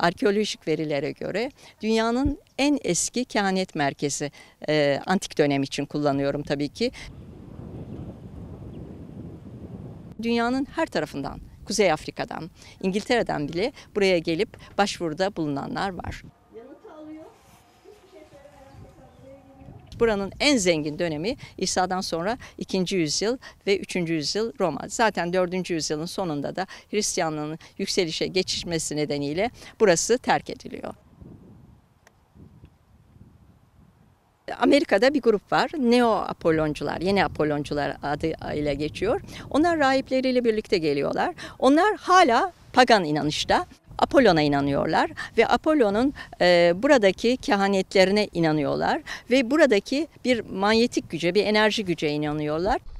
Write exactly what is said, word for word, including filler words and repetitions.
Arkeolojik verilere göre dünyanın en eski kehanet merkezi, e, antik dönem için kullanıyorum tabii ki. Dünyanın her tarafından, Kuzey Afrika'dan, İngiltere'den bile buraya gelip başvuruda bulunanlar var. Buranın en zengin dönemi İsa'dan sonra ikinci yüzyıl ve üçüncü yüzyıl Roma. Zaten dördüncü yüzyılın sonunda da Hristiyanlığın yükselişe geçişmesi nedeniyle burası terk ediliyor. Amerika'da bir grup var, Neo-Apolloncular, yeni Apolloncular adıyla geçiyor. Onlar rahipleriyle birlikte geliyorlar. Onlar hala pagan inanışta. Apollon'a inanıyorlar ve Apollon'un e, buradaki kehanetlerine inanıyorlar ve buradaki bir manyetik güce, bir enerji güce inanıyorlar.